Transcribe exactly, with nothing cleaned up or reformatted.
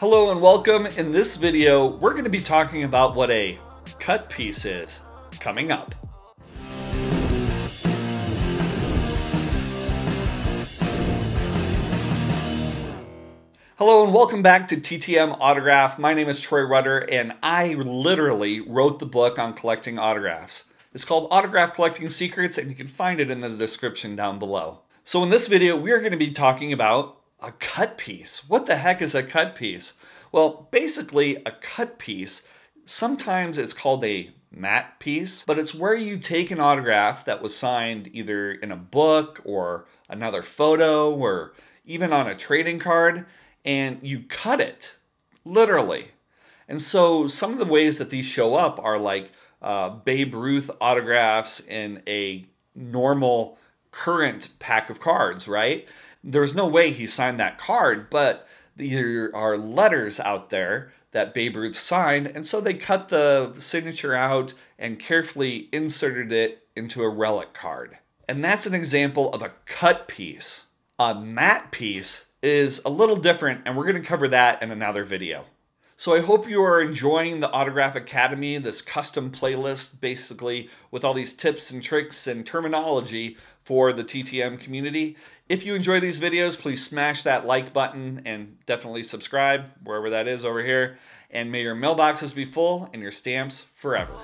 Hello and welcome. In this video, we're going to be talking about what a cut piece is, coming up. Hello and welcome back to T T M Autograph. My name is Troy Rutter and I literally wrote the book on collecting autographs. It's called Autograph Collecting Secrets and you can find it in the description down below. So in this video, we are going to be talking about a cut piece. What the heck is a cut piece? Well, basically a cut piece, sometimes it's called a mat piece, but it's where you take an autograph that was signed either in a book or another photo or even on a trading card and you cut it, literally. And so some of the ways that these show up are like uh, Babe Ruth autographs in a normal current pack of cards, right? There's no way he signed that card, but there are letters out there that Babe Ruth signed, and so they cut the signature out and carefully inserted it into a relic card. And that's an example of a cut piece. A mat piece is a little different, and we're going to cover that in another video. So I hope you are enjoying the Autograph Academy, this custom playlist basically with all these tips and tricks and terminology for the T T M community. If you enjoy these videos, please smash that like button and definitely subscribe wherever that is over here. And may your mailboxes be full and your stamps forever.